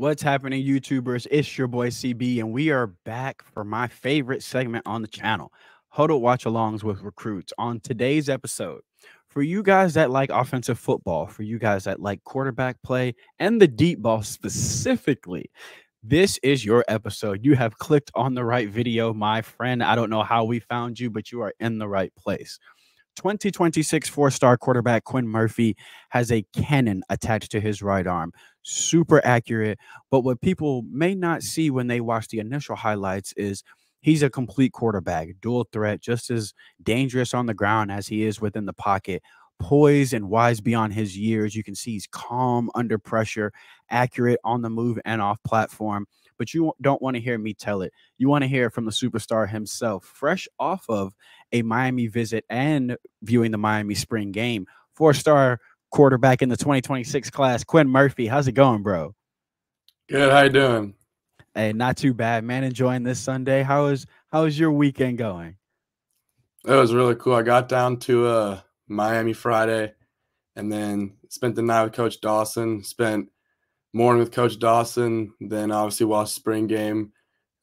What's happening, YouTubers? It's your boy CB, and we are back for my favorite segment on the channel, Huddle Watch Alongs with Recruits. On today's episode, for you guys that like offensive football, for you guys that like quarterback play and the deep ball specifically, this is your episode. You have clicked on the right video, my friend. I don't know how we found you, but you are in the right place. 2026 four-star quarterback Quinn Murphy has a cannon attached to his right arm. Super accurate, but what people may not see when they watch the initial highlights is he's a complete quarterback, dual threat, just as dangerous on the ground as he is within the pocket, poised and wise beyond his years. You can see he's calm under pressure, accurate on the move and off platform, but you don't want to hear me tell it. You want to hear it from the superstar himself, fresh off of a Miami visit and viewing the Miami spring game. Four-star quarterback in the 2026 class, Quinn Murphy. How's it going, bro? Good. How you doing? Hey, not too bad, man. Enjoying this Sunday. How is your weekend going? It was really cool. I got down to Miami Friday and then spent the night with Coach Dawson, spent morning with Coach Dawson, then obviously watched spring game,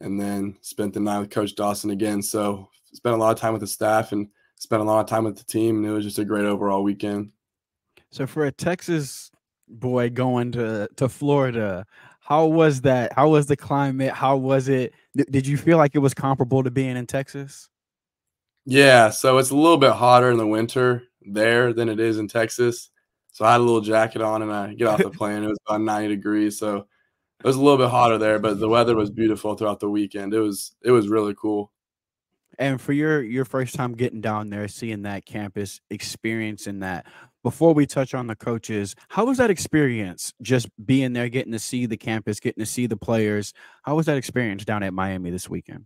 and then spent the night with Coach Dawson again. So spent a lot of time with the staff and spent a lot of time with the team, and it was just a great overall weekend. So for a Texas boy going to Florida, how was that? How was the climate? How was it? Did you feel like it was comparable to being in Texas? Yeah, so it's a little bit hotter in the winter there than it is in Texas. So I had a little jacket on, and I get off the plane. It was about 90 degrees, so it was a little bit hotter there, but the weather was beautiful throughout the weekend. It was really cool. And for your first time getting down there, seeing that campus, experiencing that, before we touch on the coaches, how was that experience just being there, getting to see the campus, getting to see the players? How was that experience down at Miami this weekend?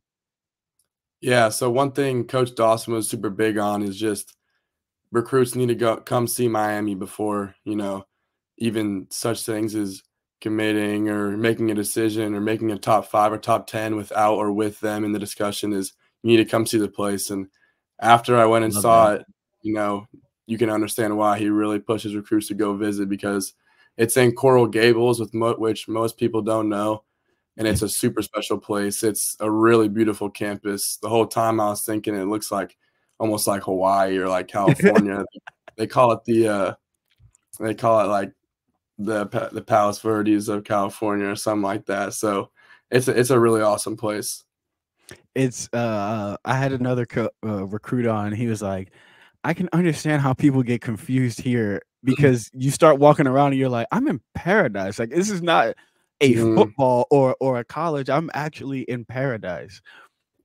Yeah, so one thing Coach Dawson was super big on is just recruits need to come see Miami before, you know, even such things as committing or making a decision or making a top 5 or top 10 without or with them in the discussion is you need to come see the place. And after I went and saw it, you know, you can understand why he really pushes recruits to go visit, because it's in Coral Gables, which most people don't know. And it's a super special place. It's a really beautiful campus. The whole time I was thinking it looks like almost like Hawaii or like California. They call it like the Palos Verdes of California or something like that. So it's a really awesome place. It's I had another recruit on, and he was like, I can understand how people get confused here, because you start walking around and you're like, I'm in paradise. Like, this is not a football or a college. I'm actually in paradise.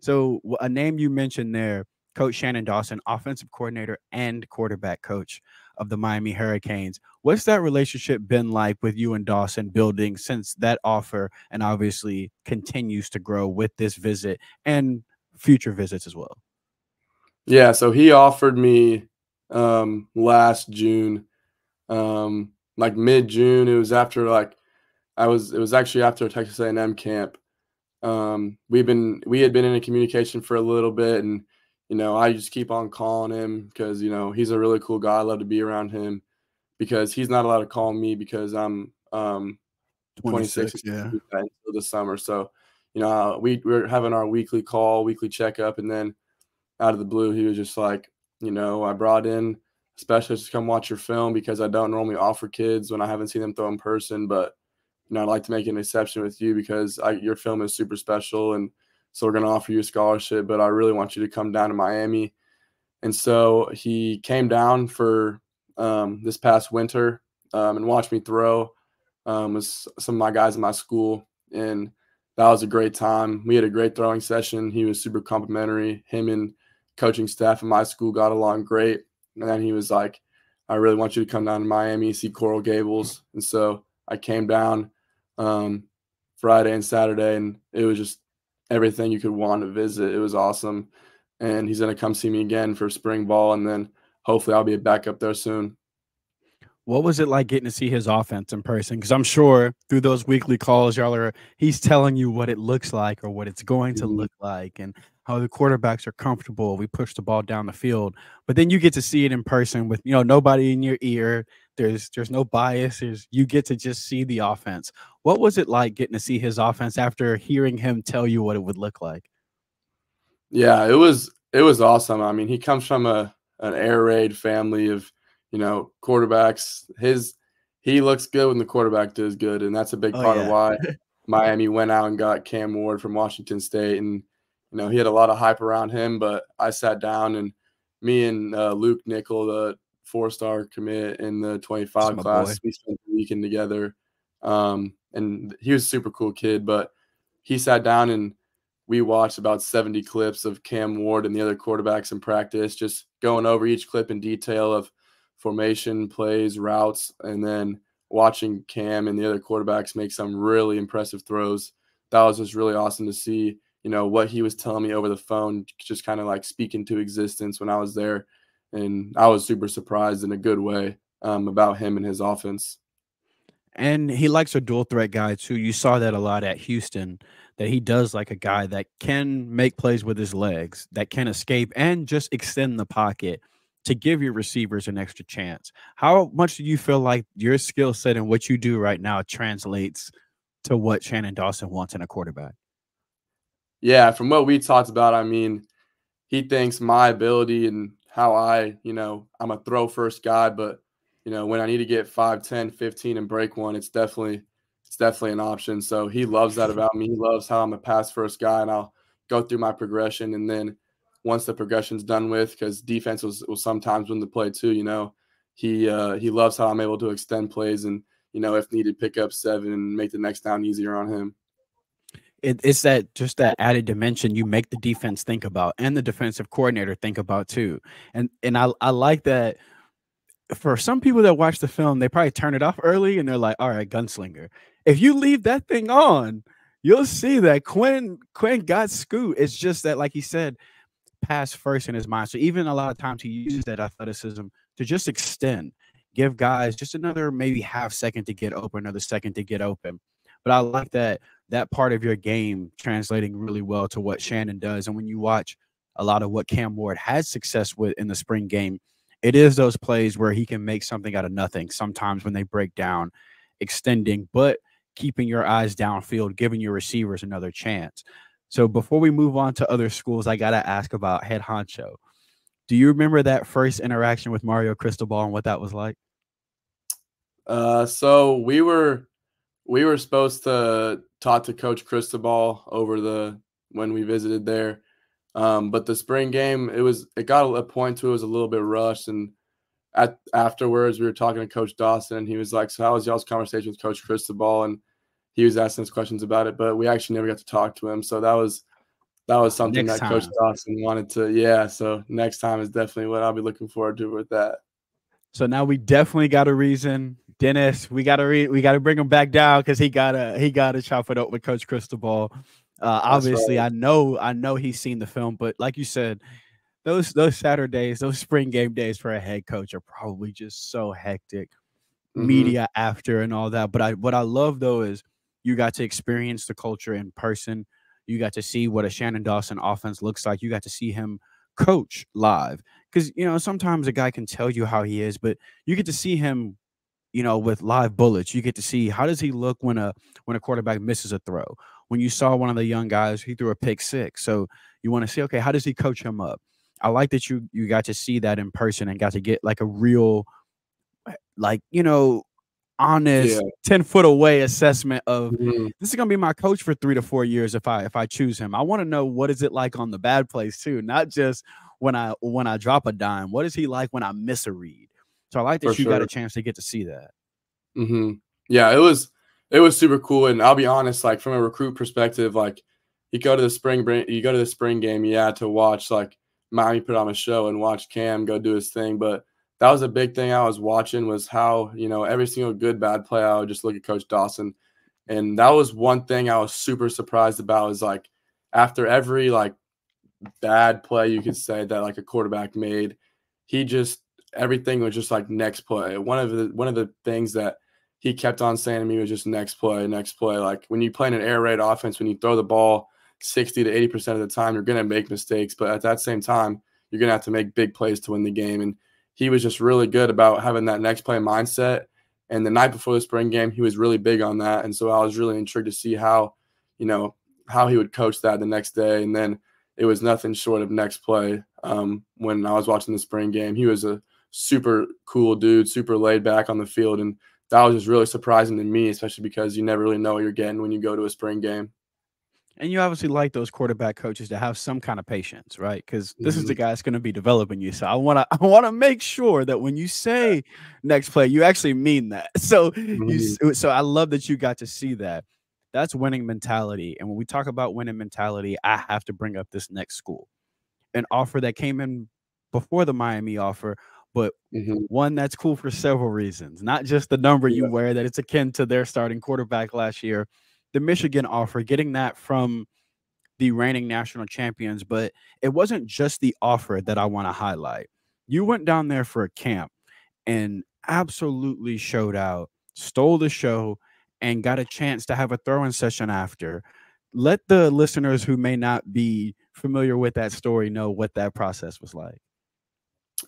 So a name you mentioned there, Coach Shannon Dawson, offensive coordinator and quarterback coach of the Miami Hurricanes. What's that relationship been like with you and Dawson building since that offer, and obviously continues to grow with this visit and future visits as well? Yeah, so he offered me last June, like mid-June. It was after it was actually after Texas A&M camp. We had been in a communication for a little bit, and you know, I just keep on calling him because, you know, he's a really cool guy. I love to be around him because he's not allowed to call me because I'm 26 yeah, until the summer. So, you know, we're having our weekly call, weekly checkup, and then out of the blue, he was just like, you know, I brought in a specialist to come watch your film because I don't normally offer kids when I haven't seen them throw in person, but, you know, I'd like to make an exception with you because your film is super special, and so we're going to offer you a scholarship, but I really want you to come down to Miami. And so he came down for this past winter and watched me throw with some of my guys in my school. And that was a great time. We had a great throwing session. He was super complimentary. Him and coaching staff in my school got along great. And then he was like, I really want you to come down to Miami, see Coral Gables. And so I came down Friday and Saturday, and it was just everything you could want to visit. It was awesome. And he's going to come see me again for spring ball. And then hopefully I'll be back up there soon. What was it like getting to see his offense in person? Because I'm sure through those weekly calls, y'all are, he's telling you what it looks like or what it's going to look like and how the quarterbacks are comfortable. We push the ball down the field. But then you get to see it in person with, you know, nobody in your ear. There's no bias. You get to just see the offense. What was it like getting to see his offense after hearing him tell you what it would look like? Yeah, it was awesome. I mean, he comes from an air raid family of, you know, quarterbacks. He looks good when the quarterback does good, and that's a big part of why Miami went out and got Cam Ward from Washington State. And, you know, he had a lot of hype around him, but I sat down and me and Luke Nickel, the 4-star commit in the 25 class, we spent the weekend together. And he was a super cool kid, but he sat down and we watched about 70 clips of Cam Ward and the other quarterbacks in practice, just going over each clip in detail of formation, plays, routes, and then watching Cam and the other quarterbacks make some really impressive throws. That was just really awesome to see, you know, what he was telling me over the phone, just kind of like speaking to existence when I was there. And I was super surprised in a good way about him and his offense. And he likes a dual threat guy too. You saw that a lot at Houston, that he does like a guy that can make plays with his legs, that can escape and just extend the pocket to give your receivers an extra chance. How much do you feel like your skill set and what you do right now translates to what Shannon Dawson wants in a quarterback? Yeah, from what we talked about, I mean, he thinks my ability and how I, you know, I'm a throw first guy, but, you know, when I need to get 5, 10, 15 and break one, it's definitely an option. So he loves that about me. He loves how I'm a pass first guy and I'll go through my progression, and then once the progression's done with, because defense will sometimes win the play too, you know, he loves how I'm able to extend plays and, you know, if needed, pick up 7 and make the next down easier on him. It's that just that added dimension you make the defense think about and the defensive coordinator think about too. And I like that. For some people that watch the film, they probably turn it off early and they're like, all right, gunslinger. If you leave that thing on, you'll see that Quinn got scoot. It's just that, like he said, pass first in his mind. So even a lot of times he uses that athleticism to just extend, give guys just another maybe half second to get open, another second to get open. But I like that part of your game translating really well to what Shannon does. And when you watch a lot of what Cam Ward has success with in the spring game, it is those plays where he can make something out of nothing, sometimes when they break down, extending, but keeping your eyes downfield, giving your receivers another chance. So before we move on to other schools, I got to ask about head honcho. Do you remember that first interaction with Mario Cristobal and what that was like? So we were supposed to talk to Coach Cristobal when we visited there. But the spring game, it got a point to it was a little bit rushed. And afterwards, we were talking to Coach Dawson, and he was like, so how was y'all's conversation with Coach Cristobal? And he was asking us questions about it, but we actually never got to talk to him. So that was something next that time. Coach Dawson wanted to, yeah. So next time is definitely what I'll be looking forward to with that. So now we definitely got a reason, Dennis. We got to bring him back down because he gotta chop it up with Coach Cristobal. Obviously, right. I know he's seen the film, but like you said, those Saturdays, those spring game days for a head coach are probably just so hectic, media after and all that. But what I love though is you got to experience the culture in person. You got to see what a Shannon Dawson offense looks like. You got to see him coach live because, you know, sometimes a guy can tell you how he is, but you get to see him, you know, with live bullets. You get to see how does he look when a quarterback misses a throw. When you saw one of the young guys, he threw a pick-6. So you want to see, okay, how does he coach him up? I like that you got to see that in person and got to get like a real, like, you know, honest 10-foot away assessment of this is going to be my coach for 3 to 4 years if I choose him. I want to know what is it like on the bad plays too, not just when I drop a dime. What is he like when I miss a read? So I like that you got a chance to get to see that. Yeah, it was super cool. And I'll be honest, like from a recruit perspective, like you go to the spring game, yeah, to watch like Miami put on a show and watch Cam go do his thing. But that was a big thing I was watching was how, you know, every single good, bad play, I would just look at Coach Dawson. And that was one thing I was super surprised about is like after every like bad play, you could say that like a quarterback made, he just everything was just like next play. One of the things that he kept on saying to me was just next play, next play. Like when you play in an air raid offense, when you throw the ball 60 to 80% of the time, you're going to make mistakes. But at that same time, you're going to have to make big plays to win the game. And he was just really good about having that next play mindset. And the night before the spring game, he was really big on that. And so I was really intrigued to see how, you know, how he would coach that the next day. And then it was nothing short of next play. When I was watching the spring game, he was a super cool dude, super laid back on the field. And that was just really surprising to me, especially because you never really know what you're getting when you go to a spring game. And you obviously like those quarterback coaches to have some kind of patience, right? Because this is the guy that's going to be developing you. So I want to make sure that when you say next play, you actually mean that. So so I love that you got to see that. That's winning mentality. And when we talk about winning mentality, I have to bring up this next school, an offer that came in before the Miami offer, but one that's cool for several reasons, not just the number you wear, that it's akin to their starting quarterback last year. The Michigan offer, getting that from the reigning national champions, but it wasn't just the offer that I want to highlight. You went down there for a camp and absolutely showed out, stole the show, and got a chance to have a throw-in session after. Let the listeners who may not be familiar with that story know what that process was like.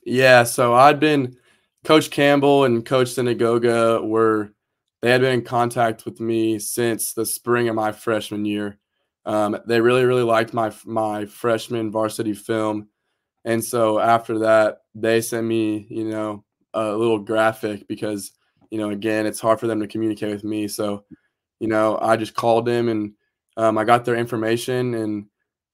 Yeah, so I'd been – Coach Campbell and Coach Sinagoga were – they had been in contact with me since the spring of my freshman year. They really, really liked my freshman varsity film. And so after that, they sent me, you know, a little graphic because, you know, again, it's hard for them to communicate with me. So, you know, I just called them and I got their information. And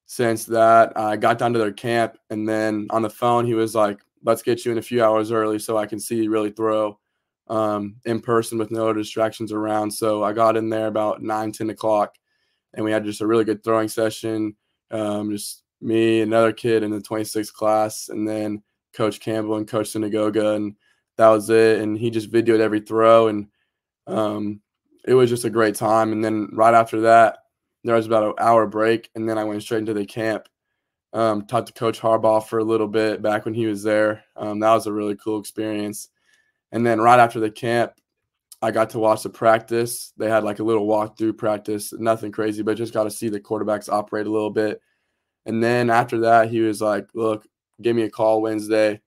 since that, I got down to their camp. And then on the phone, he was like, let's get you in a few hours early so I can see you really throw in person with no distractions around. So I got in there about 9, 10 o'clock, and we had just a really good throwing session. Just me, another kid in the 26th class, and then Coach Campbell and Coach Sinagoga, and that was it. And he just videoed every throw, and it was just a great time. And then right after that, there was about an hour break, and then I went straight into the camp. Talked to Coach Harbaugh for a little bit back when he was there. That was a really cool experience. And then right after the camp, I got to watch the practice. They had like a little walkthrough practice, nothing crazy, but just got to see the quarterbacks operate a little bit. And then after that, he was like, look, give me a call Wednesday.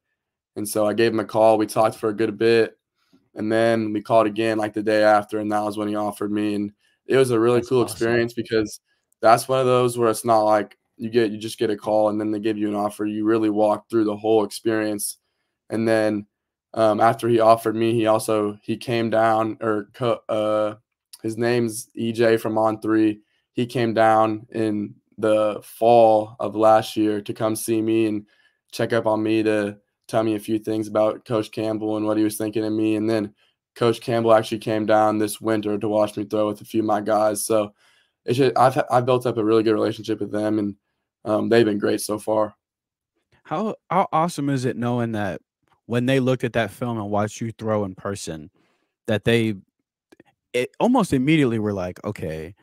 And so I gave him a call. We talked for a good bit. And then we called again like the day after, and that was when he offered me. And it was a really cool experience because that's one of those where it's not like you just get a call and then they give you an offer. You really walk through the whole experience. And then after he offered me, he came down, or his name's EJ from On3. He came down in the fall of last year to come see me and check up on me, to tell me a few things about Coach Campbell and what he was thinking of me. And then Coach Campbell actually came down this winter to watch me throw with a few of my guys. So it's just, I've built up a really good relationship with them, and they've been great so far. How awesome is it knowing that when they looked at that film and watched you throw in person, that it almost immediately were like, okay,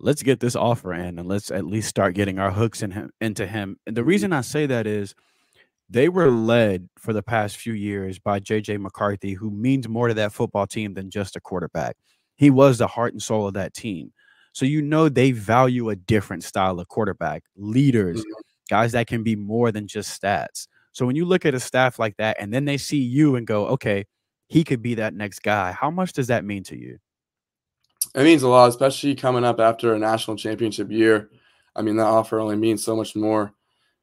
let's get this offer in and let's at least start getting our hooks into him. And the reason I say that is they were led for the past few years by JJ McCarthy, who means more to that football team than just a quarterback. He was the heart and soul of that team. So, you know, they value a different style of quarterback, leaders, guys that can be more than just stats. So when you look at a staff like that and then they see you and go, okay, he could be that next guy, how much does that mean to you? It means a lot, especially coming up after a national championship year. I mean, that offer only means so much more.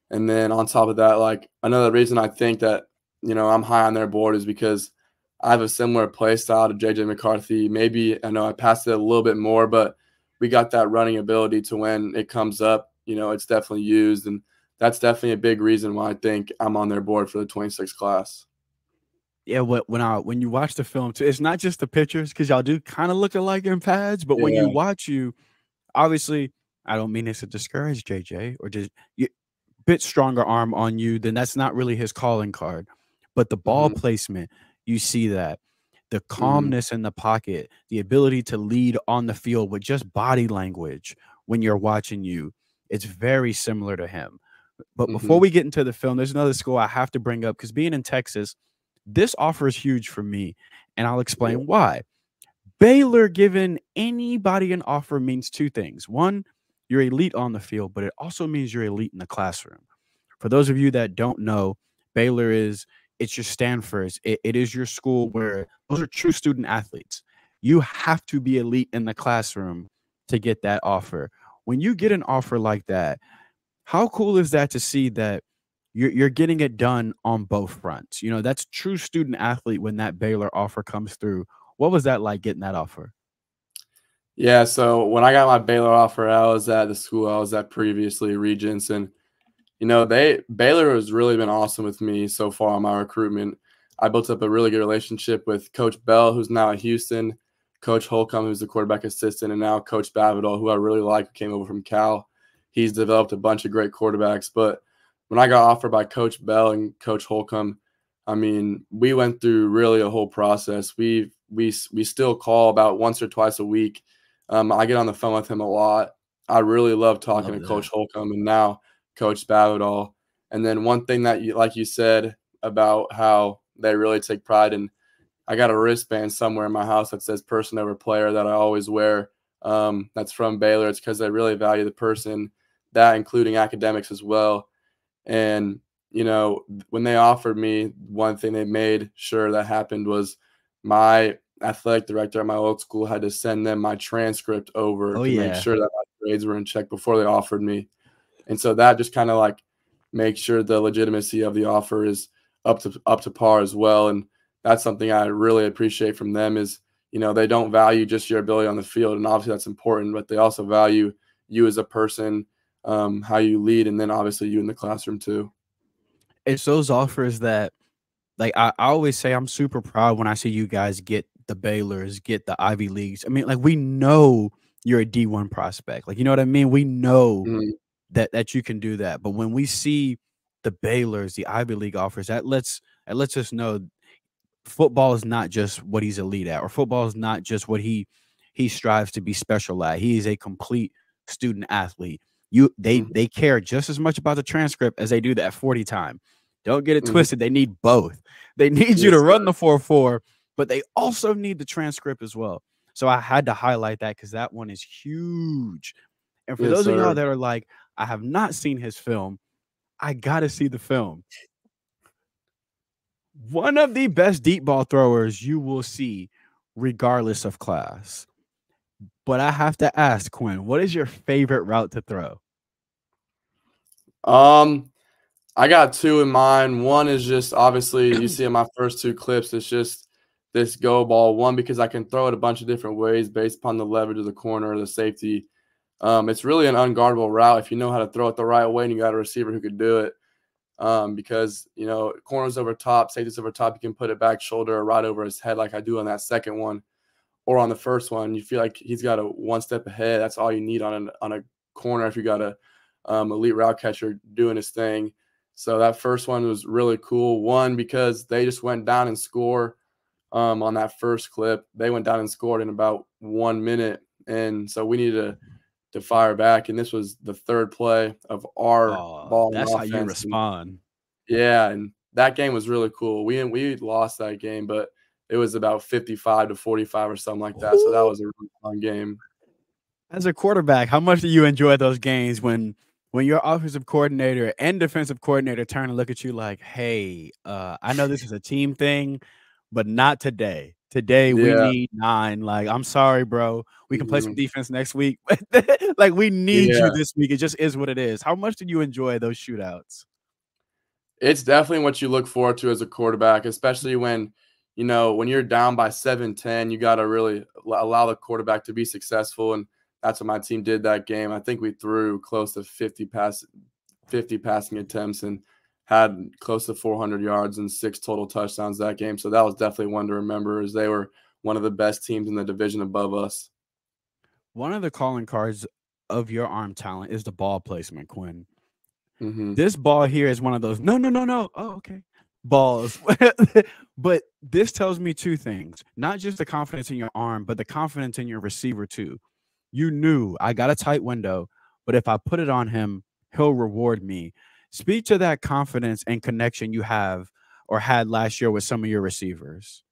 And then on top of that, like, another reason I think that, you know, I'm high on their board is because I have a similar play style to JJ McCarthy. Maybe, I know I passed it a little bit more, but we got that running ability to when it comes up, you know, it's definitely used. And that's definitely a big reason why I think I'm on their board for the 26th class. Yeah, when you watch the film, too, it's not just the pictures, because y'all do kind of look alike in pads, but when you watch you, obviously, I don't mean this to discourage JJ, or just a bit stronger arm on you, then that's not really his calling card. But the ball placement, you see that. The calmness in the pocket, the ability to lead on the field with just body language when you're watching you, it's very similar to him. But before we get into the film, there's another school I have to bring up, because being in Texas, This offer is huge for me, and I'll explain why. Baylor giving anybody an offer means two things. One, you're elite on the field, but it also means you're elite in the classroom. For those of you that don't know, Baylor is, it's your Stanford. It is your school where those are true student athletes. You have to be elite in the classroom to get that offer. When you get an offer like that, how cool is that to see that you're getting it done on both fronts? You know, that's true student athlete when that Baylor offer comes through. What was that like getting that offer? Yeah, so when I got my Baylor offer, I was at the school I was at previously, Regents, and you know, Baylor has really been awesome with me so far on my recruitment. I built up a really good relationship with Coach Bell, who's now at Houston, Coach Holcomb, who's the quarterback assistant, and now Coach Bavadol, who I really like, who came over from Cal. He's developed a bunch of great quarterbacks, but when I got offered by Coach Bell and Coach Holcomb, I mean, we went through really a whole process. We still call about once or twice a week. I get on the phone with him a lot. I really love talking to Coach Holcomb and now Coach Bavadol. And then one thing that, like you said, about how they really take pride in, I got a wristband somewhere in my house that says person over player that I always wear. That's from Baylor. It's because they really value the person, that including academics as well. And, you know, when they offered me, one thing they made sure that happened was my athletic director at my old school had to send them my transcript over to make sure that my grades were in check before they offered me. And so that just kind of like makes sure the legitimacy of the offer is up to par as well. And that's something I really appreciate from them is, you know, they don't value just your ability on the field. And obviously that's important, but they also value you as a person, how you lead, and then obviously you in the classroom too. It's those offers that, like, I always say I'm super proud when I see you guys get the Baylors, get the Ivy Leagues. I mean, like, we know you're a D1 prospect. Like, you know what I mean? We know that you can do that. But when we see the Baylors, the Ivy League offers, that lets us know football is not just what he's elite at, or football is not just what he strives to be special at. He is a complete student athlete. They care just as much about the transcript as they do that 40 time. Don't get it twisted. They need both. They need you to run the 4.4, but they also need the transcript as well. So I had to highlight that because that one is huge. And for those of y'all that are like, I have not seen his film, I got to see the film. One of the best deep ball throwers you will see regardless of class. But I have to ask, Quinn, what is your favorite route to throw? I got two in mind. One is just obviously you see in my first two clips, it's just this go ball. One, because I can throw it a bunch of different ways based upon the leverage of the corner or the safety. It's really an unguardable route if you know how to throw it the right way and you got a receiver who could do it. Because, you know, corners over top, safeties over top, you can put it back shoulder or right over his head like I do on that second one. Or on the first one, you feel like he's got a one step ahead. That's all you need on a corner if you got a elite route catcher doing his thing. So that first one was really cool. One, because they just went down and scored on that first clip. They went down and scored in about 1 minute. And so we needed to fire back. And this was the third play of our ball. That's how you respond. And, yeah. And that game was really cool. We lost that game, but it was about 55 to 45 or something like that. So that was a really fun game. As a quarterback, how much do you enjoy those games when your offensive coordinator and defensive coordinator turn and look at you like, hey, I know this is a team thing, but not today. Today we need 9. Like, I'm sorry, bro. We can play some defense next week. Like, we need you this week. It just is what it is. How much do you enjoy those shootouts? It's definitely what you look forward to as a quarterback, especially when – you know, when you're down by 7-10, you got to really allow the quarterback to be successful, and that's what my team did that game. I think we threw close to 50 passing attempts and had close to 400 yards and 6 total touchdowns that game. So that was definitely one to remember, as they were one of the best teams in the division above us. One of the calling cards of your arm talent is the ball placement, Quinn. This ball here is one of those, no, no, no, no, oh, okay, balls. But this tells me two things: not just the confidence in your arm, but the confidence in your receiver too. You knew, I got a tight window, but if I put it on him, he'll reward me. Speak to that confidence and connection you have or had last year with some of your receivers?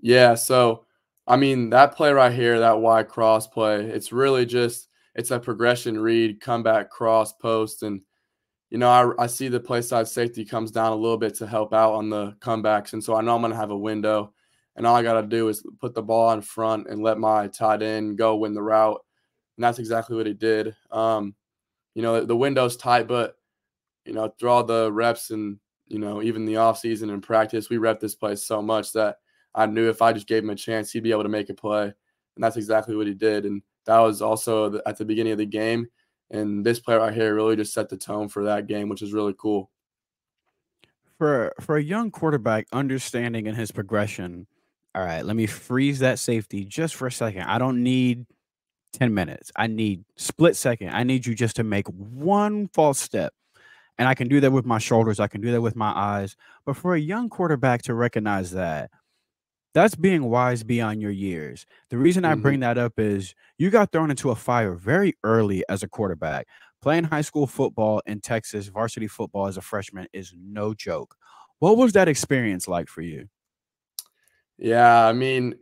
Yeah, so I mean, that play right here, that wide cross play, it's really just, it's a progression read, comeback cross post. And, you know, I see the play side safety comes down a little bit to help out on the comebacks. And so I know I'm going to have a window, and all I got to do is put the ball in front and let my tight end go win the route. And that's exactly what he did. You know, the window's tight, but, you know, through all the reps and, you know, even the offseason and practice, we rep this play so much that I knew if I just gave him a chance, he'd be able to make a play. And that's exactly what he did. And that was also at the beginning of the game. And this play right here really just set the tone for that game, which is really cool. For a young quarterback, understanding in his progression, all right, let me freeze that safety just for a second. I don't need 10 minutes. I need split second. I need you just to make one false step. And I can do that with my shoulders. I can do that with my eyes. But for a young quarterback to recognize that, that's being wise beyond your years. The reason I bring that up is you got thrown into a fire very early as a quarterback. Playing high school football in Texas, varsity football as a freshman is no joke. What was that experience like for you? Yeah, I mean,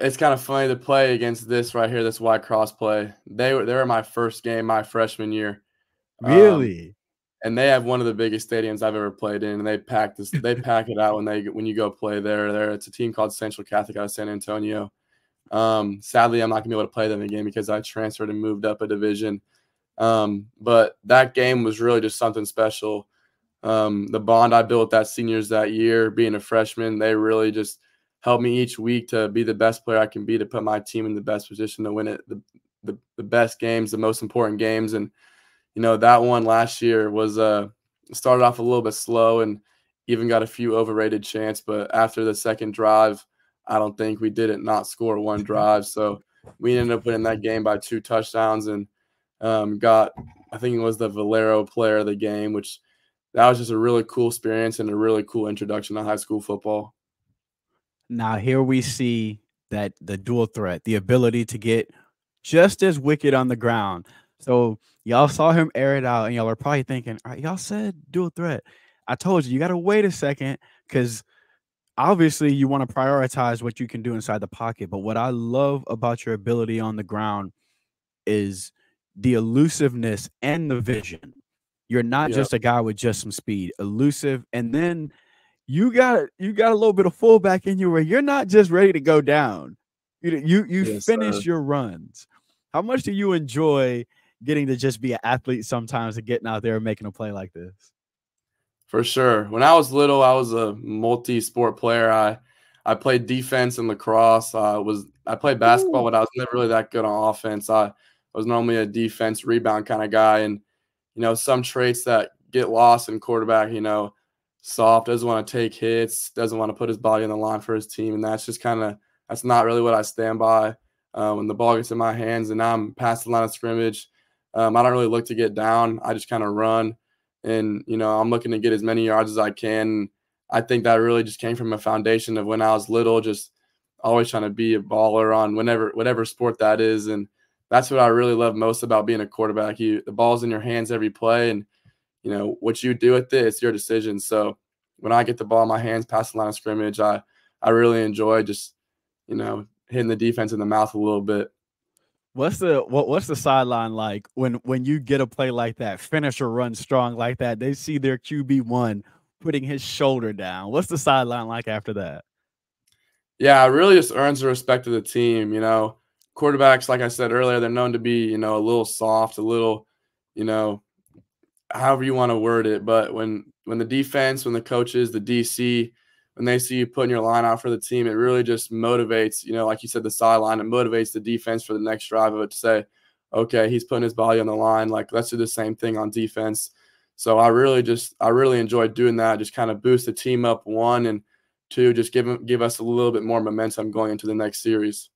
it's kind of funny to play against this right here, this wide cross play. They were my first game my freshman year. Really? And they have one of the biggest stadiums I've ever played in, and they pack this. They pack it out when you go play there. It's a team called Central Catholic out of San Antonio. Sadly, I'm not gonna be able to play them again because I transferred and moved up a division. But that game was really just something special. The bond I built with that seniors that year, being a freshman, they really just helped me each week to be the best player I can be, to put my team in the best position to win it, the best games, the most important games, and. You know, that one last year was started off a little bit slow and even got a few overrated chances. But after the second drive, I don't think we did it not score one drive. So we ended up winning that game by 2 touchdowns and got, I think it was the Valero player of the game, which that was just a really cool experience and a really cool introduction to high school football. Now here we see that the dual threat, the ability to get just as wicked on the ground. So y'all saw him air it out, and y'all are probably thinking, all right, y'all said dual threat. I told you, you got to wait a second because obviously you want to prioritize what you can do inside the pocket. But what I love about your ability on the ground is the elusiveness and the vision. You're not just a guy with just some speed, elusive. And then you got a little bit of fullback in you where you're not just ready to go down. You finish your runs. How much do you enjoy getting to just be an athlete sometimes and getting out there and making a play like this? For sure. When I was little, I was a multi-sport player. I played defense and lacrosse. I played basketball, but I was never really that good on offense. I was normally a defense rebound kind of guy. And, you know, some traits that get lost in quarterback, you know, soft, doesn't want to take hits, doesn't want to put his body on the line for his team. And that's just kind of – that's not really what I stand by when the ball gets in my hands and I'm past the line of scrimmage. I don't really look to get down. I just kind of run. And, you know, I'm looking to get as many yards as I can. I think that really just came from a foundation of when I was little, just always trying to be a baller on whatever sport that is. And that's what I really love most about being a quarterback. The ball's in your hands every play. And, you know, what you do with it, it's your decision. So when I get the ball in my hands past the line of scrimmage, I really enjoy just, you know, hitting the defense in the mouth a little bit. What's the sideline like when you get a play like that, finish or run strong like that? They see their QB1 putting his shoulder down. What's the sideline like after that? Yeah, it really just earns the respect of the team. You know, quarterbacks, like I said earlier, they're known to be, you know, a little soft, a little, you know, however you want to word it. But when the defense, when the coaches, the DC, when they see you putting your line out for the team, it really just motivates, you know, like you said, the sideline. It motivates the defense for the next drive of it to say, okay, he's putting his body on the line. Like, let's do the same thing on defense. So I really enjoy doing that. Just kind of boost the team up, 1, and 2, just give us a little bit more momentum going into the next series.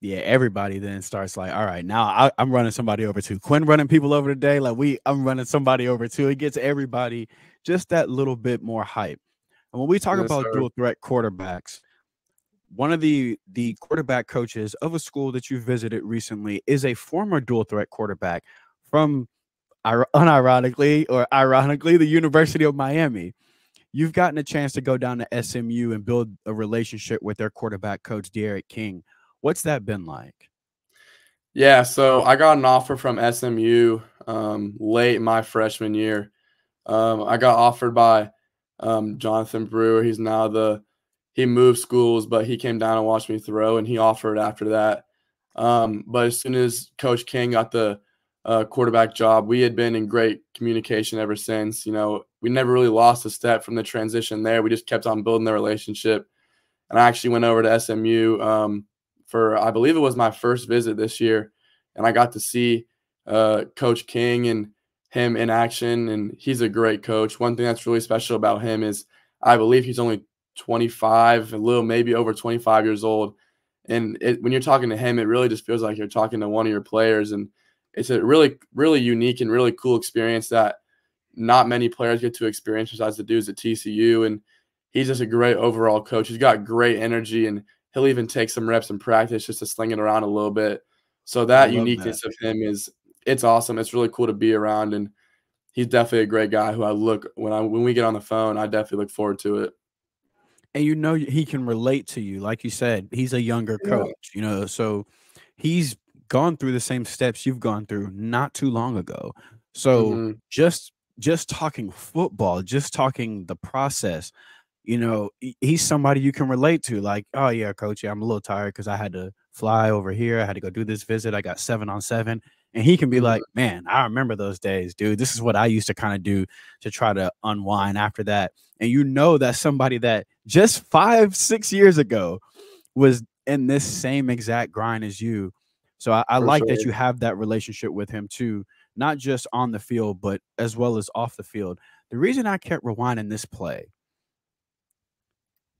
Yeah, everybody then starts like, all right, now I'm running somebody over too. Quinn running people over today. Like I'm running somebody over too. It gets everybody just that little bit more hype. And when we talk about dual threat quarterbacks, one of the quarterback coaches of a school that you visited recently is a former dual threat quarterback from, unironically, the University of Miami. you've gotten a chance to go down to SMU and build a relationship with their quarterback coach, Derek King. What's that been like? Yeah, so I got an offer from SMU late my freshman year. I got offered by Jonathan Brewer. He's now he moved schools, but he came down and watched me throw, and he offered after that. But as soon as Coach King got the quarterback job, we had been in great communication ever since. You know, we never really lost a step from the transition there. We just kept on building the relationship. And I actually went over to SMU for, I believe it was my first visit this year, and I got to see Coach King and him in action, and he's a great coach. One thing that's really special about him is I believe he's only 25, a little maybe over 25 years old. And when you're talking to him, it really just feels like you're talking to one of your players. And it's a really, really unique and really cool experience that not many players get to experience besides the dudes at TCU. And he's just a great overall coach. He's got great energy, and he'll even take some reps in practice just to sling it around a little bit. So that uniqueness of him is – it's awesome. It's really cool to be around, and he's definitely a great guy who I look when we get on the phone, I definitely look forward to it. And you know he can relate to you. Like you said, he's a younger coach, you know, so he's gone through the same steps you've gone through not too long ago. So just talking football, just talking the process, you know, he's somebody you can relate to. Like, oh yeah, coach, yeah, I'm a little tired because I had to fly over here. I had to go do this visit. I got 7 on 7. And he can be like, man, I remember those days, dude. This is what I used to kind of do to try to unwind after that. And you know that's somebody that just 5, 6 years ago was in this same exact grind as you. So I like that you have that relationship with him too, not just on the field, but as well as off the field. The reason I kept rewinding this play,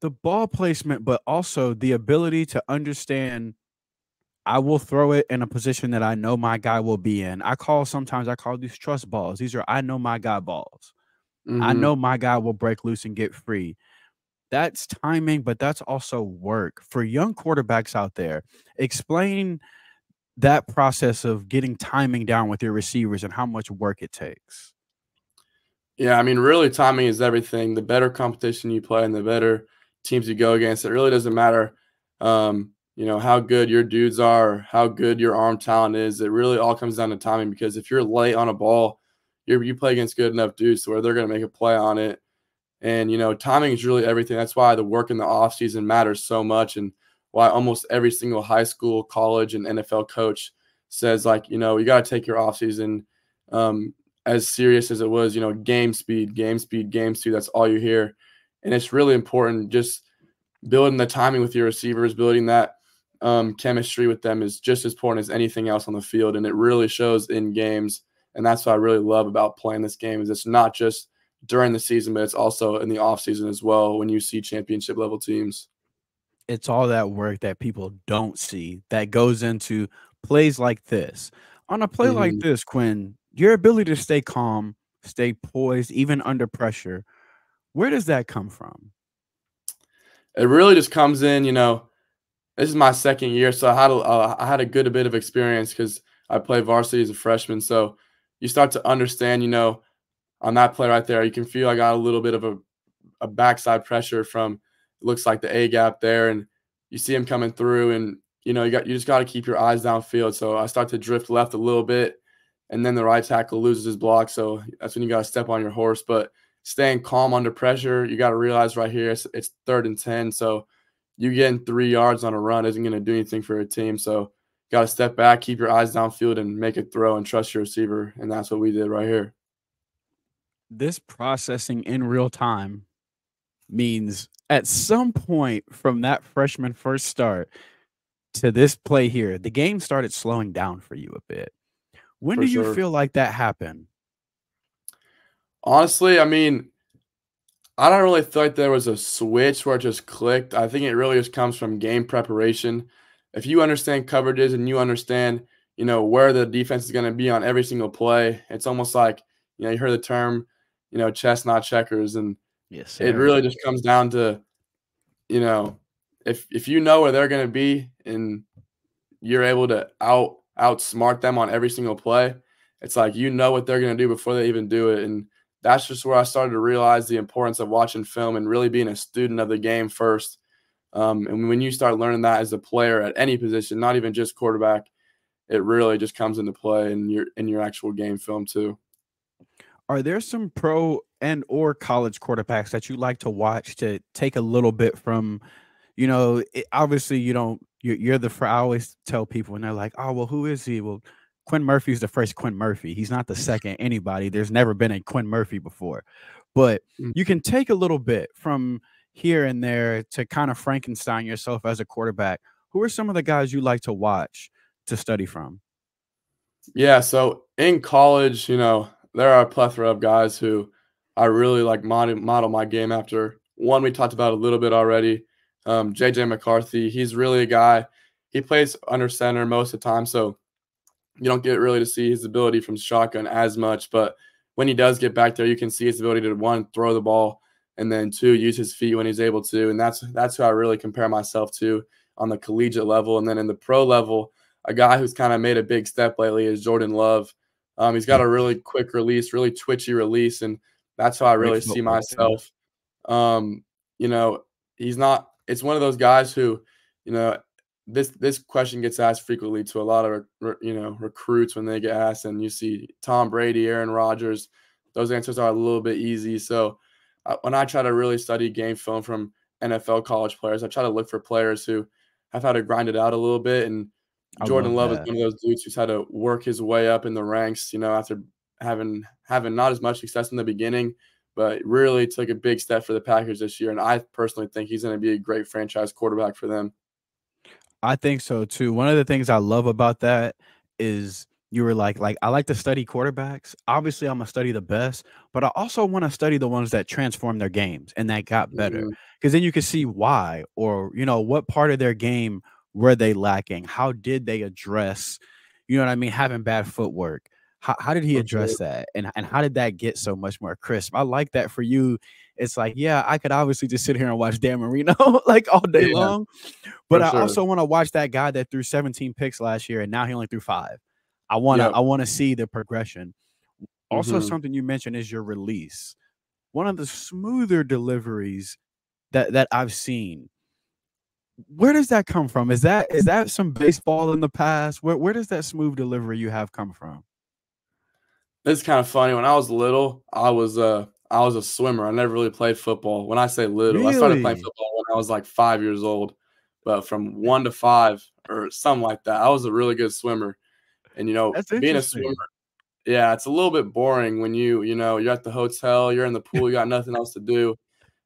the ball placement, but also the ability to understand I will throw it in a position that I know my guy will be in. Sometimes I call these trust balls. These are I know my guy balls. I know my guy will break loose and get free. That's timing, but that's also work. For young quarterbacks out there, explain that process of getting timing down with your receivers and how much work it takes. Yeah, I mean, really timing is everything. The better competition you play and the better teams you go against, it really doesn't matter you know, how good your dudes are, how good your arm talent is. It really all comes down to timing, because if you're late on a ball, you play against good enough dudes to where they're going to make a play on it. And, you know, timing is really everything. That's why the work in the offseason matters so much, and why almost every single high school, college, and NFL coach says, like, you know, you got to take your offseason as serious as it was, you know, game speed, game speed, game speed. That's all you hear. And it's really important just building the timing with your receivers, building that chemistry with them is just as important as anything else on the field, and it really shows in games. And that's what I really love about playing this game, is it's not just during the season, but it's also in the off season as well, when you see championship level teams. It's all that work that people don't see that goes into plays like this. On a play like this, Quinn, your ability to stay calm, stay poised, even under pressure, where does that come from? It really just comes in, you know, this is my second year, so I had a good bit of experience because I played varsity as a freshman. So you start to understand, you know, on that play right there, you can feel I got a little bit of a backside pressure from, it looks like the A gap there, and you see him coming through, and you know you just got to keep your eyes downfield. So I start to drift left a little bit, and then the right tackle loses his block, so that's when you got to step on your horse. But staying calm under pressure, you got to realize right here it's 3rd and 10, so you getting 3 yards on a run isn't going to do anything for a team. So got to step back, keep your eyes downfield, and make a throw and trust your receiver. And that's what we did right here. This processing in real time means at some point from that freshman first start to this play here, the game started slowing down for you a bit. When do you feel like that happened? Honestly, I mean, I don't really feel like there was a switch where it just clicked. I think it really just comes from game preparation. If you understand coverages and you understand, you know, where the defense is going to be on every single play, it's almost like, you know, you heard the term, you know, chestnut checkers. And yes, sir, it really just comes down to, you know, if you know where they're going to be and you're able to outsmart them on every single play, it's like you know what they're going to do before they even do it. And that's just where I started to realize the importance of watching film and really being a student of the game first. And when you start learning that as a player at any position, not even just quarterback, it really just comes into play in your actual game film too. Are there some pro and or college quarterbacks that you like to watch to take a little bit from, you know, obviously you don't, you're the, I always tell people when they're like, oh, well, who is he? Well, Quinn Murphy's the first Quinn Murphy. He's not the second anybody. There's never been a Quinn Murphy before, but you can take a little bit from here and there to kind of Frankenstein yourself as a quarterback. Who are some of the guys you like to watch to study from? Yeah. So in college, you know, there are a plethora of guys who I really like model my game after. One we talked about a little bit already, JJ McCarthy. He's really a guy. He plays under center most of the time, so you don't get really to see his ability from shotgun as much. But when he does get back there, you can see his ability to, one, throw the ball, and then, two, use his feet when he's able to. And that's who I really compare myself to on the collegiate level. And then in the pro level, a guy who's kind of made a big step lately is Jordan Love. He's got a really quick release, really twitchy release, and that's how I really see myself. You know, he's not – it's one of those guys who, you know, this question gets asked frequently to a lot of, you know, recruits when they get asked, and you see Tom Brady, Aaron Rodgers. Those answers are a little bit easy. So when I try to really study game film from NFL college players, I try to look for players who have had to grind it out a little bit, and Jordan Love is one of those dudes who's had to work his way up in the ranks, you know, after having not as much success in the beginning, but really took a big step for the Packers this year. And I personally think he's going to be a great franchise quarterback for them. I think so too. One of the things I love about that is you were like, I like to study quarterbacks. Obviously, I'm going to study the best, but I also want to study the ones that transform their games and that got better, because then you can see why, or, you know, what part of their game were they lacking? How did they address, you know what I mean, having bad footwork? How did he address that? And how did that get so much more crisp? I like that for you. It's like, yeah, I could obviously just sit here and watch Dan Marino like all day long, but I also want to watch that guy that threw 17 picks last year and now he only threw 5. I want to see the progression. Also, something you mentioned is your release. One of the smoother deliveries that I've seen. Where does that come from? Is that some baseball in the past? Where does that smooth delivery you have come from? It's kind of funny. When I was little, I was a swimmer. I never really played football. When I say little, really? I started playing football when I was like 5 years old. But from 1 to 5 or something like that, I was a really good swimmer. And, you know, being a swimmer, yeah, it's a little bit boring when you know, you're at the hotel, you're in the pool, you got nothing else to do.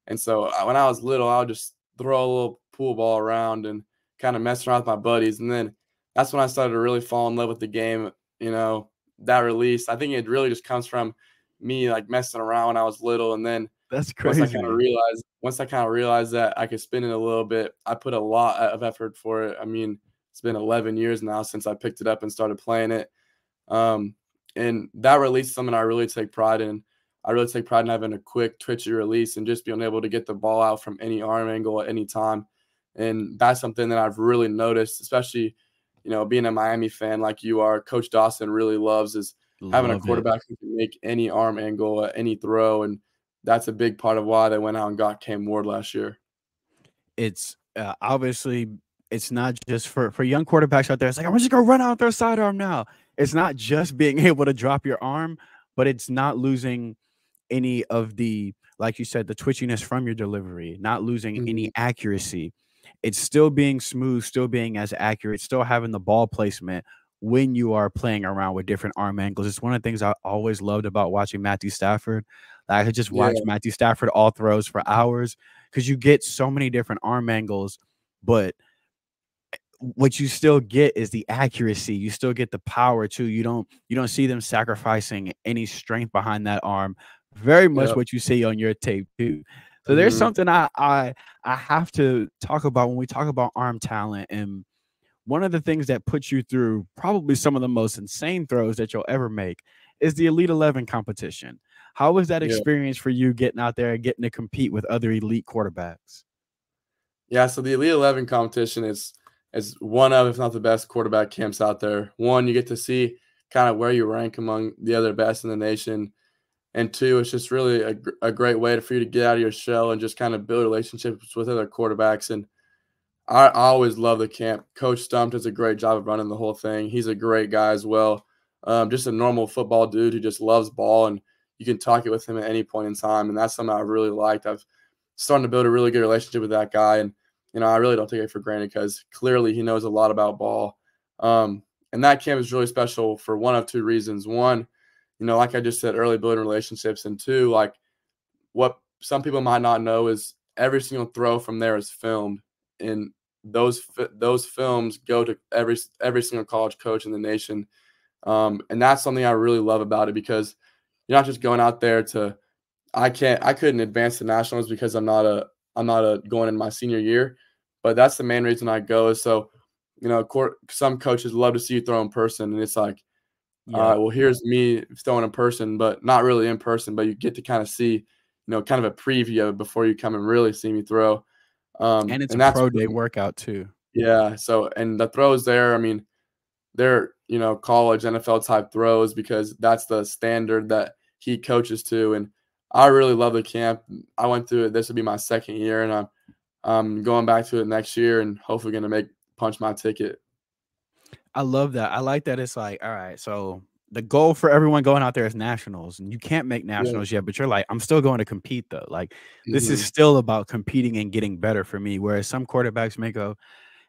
And so when I was little, I would just throw a little pool ball around and kind of mess around with my buddies. And then that's when I started to really fall in love with the game, you know, that release. I think it really just comes from me like messing around when I was little. And then that's crazy. Once I kind of realized that I could spin it a little bit, I put a lot of effort for it. I mean, it's been 11 years now since I picked it up and started playing it. And that release is something I really take pride in. I really take pride in having a quick, twitchy release and just being able to get the ball out from any arm angle at any time. And that's something that I've really noticed, especially, you know, being a Miami fan like you are. Coach Dawson really loves having a quarterback who can make any arm angle, any throw. And that's a big part of why they went out and got Cam Ward last year. It's obviously it's not just for young quarterbacks out there. It's like, I'm just going to run out their sidearm now. It's not just being able to drop your arm, but it's not losing any of the, like you said, the twitchiness from your delivery, not losing any accuracy. It's still being smooth, still being as accurate, still having the ball placement when you are playing around with different arm angles. It's one of the things I always loved about watching Matthew Stafford. I could just watch Matthew Stafford all throws for hours because you get so many different arm angles, but what you still get is the accuracy. You still get the power too. You don't see them sacrificing any strength behind that arm. Very much what you see on your tape too. So there's something I have to talk about when we talk about arm talent. And one of the things that puts you through probably some of the most insane throws that you'll ever make is the Elite 11 competition. How was that experience for you getting out there and getting to compete with other elite quarterbacks? Yeah, so the Elite 11 competition is one of, if not the best, quarterback camps out there. One, you get to see kind of where you rank among the other best in the nation. And two, it's just really a great way for you to get out of your shell and just kind of build relationships with other quarterbacks. And I always love the camp. Coach Stump does a great job of running the whole thing. He's a great guy as well. Just a normal football dude who just loves ball, and you can talk it with him at any point in time. And that's something I really liked. I've started to build a really good relationship with that guy. And, you know, I really don't take it for granted because clearly he knows a lot about ball. And that camp is really special for one of two reasons. One, you know, like I just said, early building relationships. And two, like what some people might not know is every single throw from there is filmed. And those films go to every single college coach in the nation. And that's something I really love about it, because you're not just going out there to, I couldn't advance to nationals because I'm not going in my senior year, but that's the main reason I go is so, you know, some coaches love to see you throw in person, and it's like, yeah. Well, here's me throwing in person, but not really in person, but you get to kind of see, you know, kind of a preview of it before you come and really see me throw. And it's a pro day workout too. Yeah. So, and the throws there, I mean, they're, you know, college NFL type throws because that's the standard that he coaches to. And I really love the camp. I went through it. This would be my second year, and I'm going back to it next year and hopefully going to punch my ticket. I love that. I like that. It's like, all right, so the goal for everyone going out there is nationals, and you can't make nationals yet, but you're like, I'm still going to compete though. Like this is still about competing and getting better for me. Whereas some quarterbacks may go,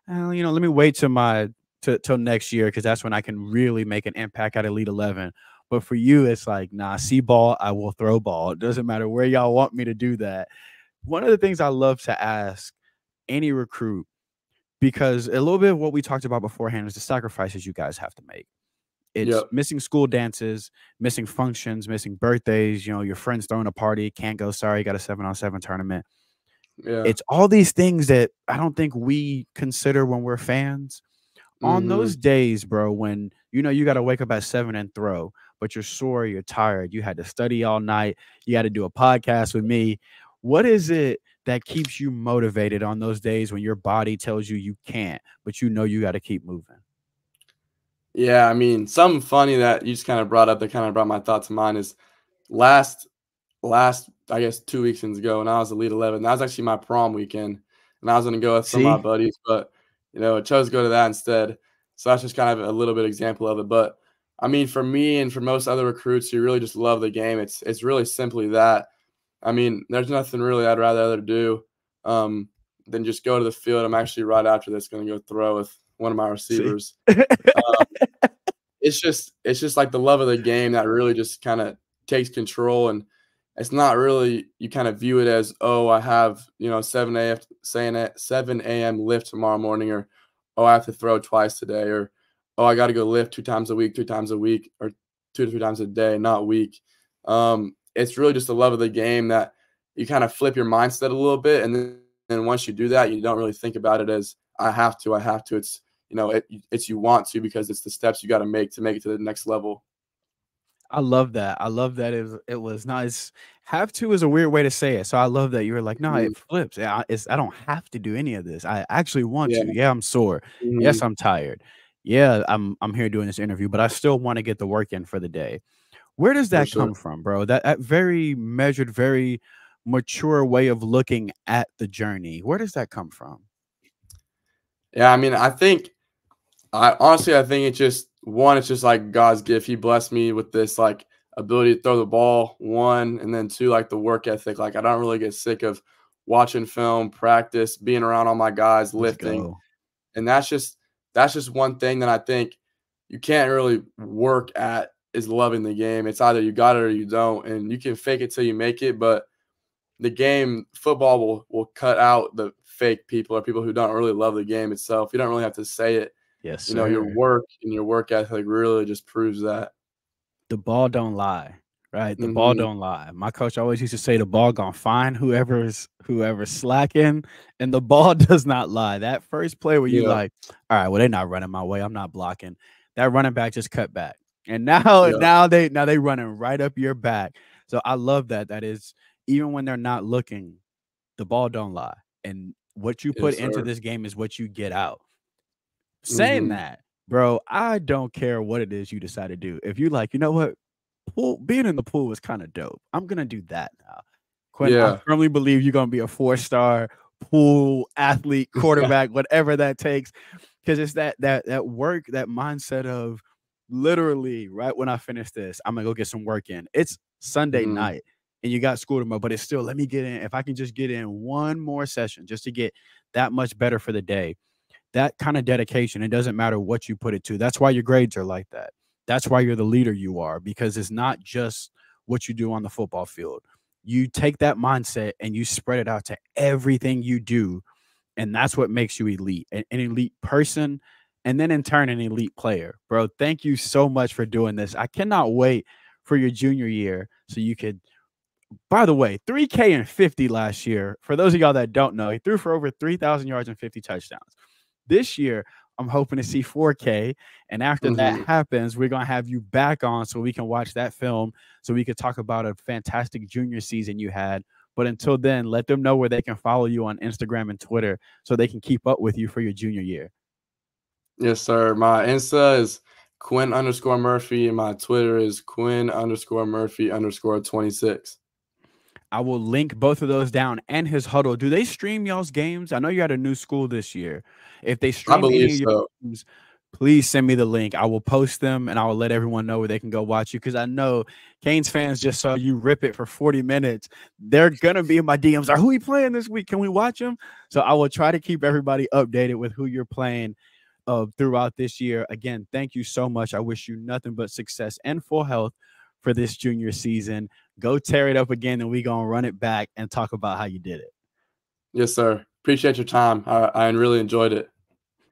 oh, you know, let me wait till till next year, because that's when I can really make an impact at Elite 11. But for you, it's like, nah, see ball, I will throw ball. It doesn't matter where y'all want me to do that. One of the things I love to ask any recruit, because a little bit of what we talked about beforehand is the sacrifices you guys have to make. It's missing school dances, missing functions, missing birthdays, you know, your friends throwing a party, can't go, sorry, you got a 7-on-7 tournament. Yeah. It's all these things that I don't think we consider when we're fans. On those days, bro, when, you know, you got to wake up at 7 and throw, but you're sore, you're tired, you had to study all night, you had to do a podcast with me. What is it that keeps you motivated on those days when your body tells you you can't, but you know you got to keep moving? Yeah, I mean, something funny that you just kind of brought up that kind of brought my thoughts to mind is last, I guess, 2 weeks ago when I was Elite 11, that was actually my prom weekend, and I was going to go with some of my buddies, but you know, I chose to go to that instead. So that's just kind of a little bit example of it. But I mean, for me and for most other recruits who really just love the game, it's really simply that. I mean, there's nothing really I'd rather do than just go to the field. I'm actually right after this going to go throw with one of my receivers. It's just like the love of the game that really just kind of takes control, and it's not really, you kind of view it as, oh, I have, you know, 7 a.m. lift tomorrow morning, or, oh, I have to throw twice today, or, oh, I got to go lift 2 times a week, 3 times a week, or 2 to 3 times a day, not week. It's really just the love of the game that you kind of flip your mindset a little bit. And then once you do that, you don't really think about it as I have to. It's, you know, it's you want to, because it's the steps you got to make it to the next level. I love that. I love that it was nice. Have to is a weird way to say it. So I love that you were like, no, it flips. I don't have to do any of this. I actually want to. Yeah, I'm sore. Yes, I'm tired. Yeah, I'm here doing this interview, but I still want to get the work in for the day. Where does that come from, bro? That very measured, very mature way of looking at the journey. Where does that come from? Yeah, I mean, I think it's just, one, it's just like God's gift. He blessed me with this, like, ability to throw the ball, one, and then two, like, the work ethic. Like, I don't really get sick of watching film, practice, being around all my guys, lifting. And that's just one thing that I think you can't really work at, is loving the game. It's either you got it or you don't, and you can fake it till you make it, but the game, football will cut out the fake people or people who don't really love the game itself. You don't really have to say it. Yes, you know, your work and your work ethic really just proves that. The ball don't lie, right? The ball don't lie. My coach always used to say the ball gonna find whoever's slacking, and the ball does not lie. That first play where you're like, all right, well, they're not running my way, I'm not blocking. That running back just cut back. And now they running right up your back. So I love that. That is, even when they're not looking, the ball don't lie. And what you put into this game is what you get out. Saying that, bro, I don't care what it is you decide to do. If you like, you know what, pool, being in the pool was kind of dope. I'm going to do that now. Quinn, yeah. I firmly believe you're going to be a four-star pool athlete, quarterback, whatever that takes. Because it's that work, that mindset of literally right when I finish this, I'm going to go get some work in. It's Sunday night and you got school tomorrow, but it's still, let me get in. If I can just get in one more session just to get that much better for the day, that kind of dedication, it doesn't matter what you put it to. That's why your grades are like that. That's why you're the leader you are, because it's not just what you do on the football field. You take that mindset and you spread it out to everything you do, and that's what makes you elite, an elite person, and then in turn, an elite player. Bro, thank you so much for doing this. I cannot wait for your junior year so you could – by the way, 3K and 50 last year. For those of y'all that don't know, he threw for over 3,000 yards and 50 touchdowns. This year, I'm hoping to see 4K. And after that happens, we're going to have you back on so we can watch that film, so we could talk about a fantastic junior season you had. But until then, let them know where they can follow you on Instagram and Twitter so they can keep up with you for your junior year. Yes, sir. My Insta is Quinn_Murphy, and my Twitter is Quinn_Murphy_26. I will link both of those down and his huddle. Do they stream y'all's games? I know you're at a new school this year. If they stream your games, please send me the link. I will post them, and I will let everyone know where they can go watch you, because I know Canes fans just saw you rip it for 40 minutes. They're going to be in my DMs. Are who you playing this week? Can we watch him? So I will try to keep everybody updated with who you're playing throughout this year. Again, thank you so much. I wish you nothing but success and full health for this junior season. Go tear it up again, and we're going to run it back and talk about how you did it. Yes, sir. Appreciate your time. I really enjoyed it.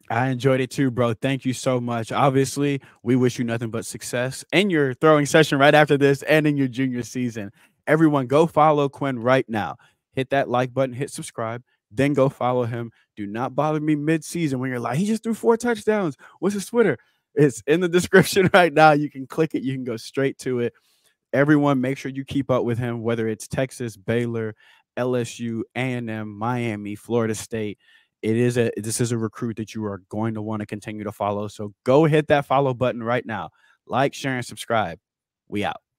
I enjoyed it too, bro. Thank you so much. Obviously, we wish you nothing but success in your throwing session right after this and in your junior season. Everyone, go follow Quinn right now. Hit that like button, hit subscribe, then go follow him. Do not bother me mid-season when you're like, he just threw 4 touchdowns. What's his Twitter? It's in the description right now. You can click it. You can go straight to it. Everyone, make sure you keep up with him, whether it's Texas, Baylor, LSU, A&M, Miami, Florida State. This is a recruit that you are going to want to continue to follow. So go hit that follow button right now. Like, share, and subscribe. We out.